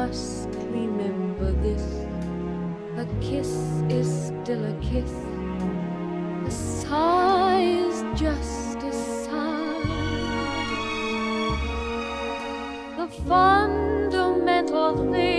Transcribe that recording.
must remember this. A kiss is still a kiss. A sigh is just a sigh. The fundamental thing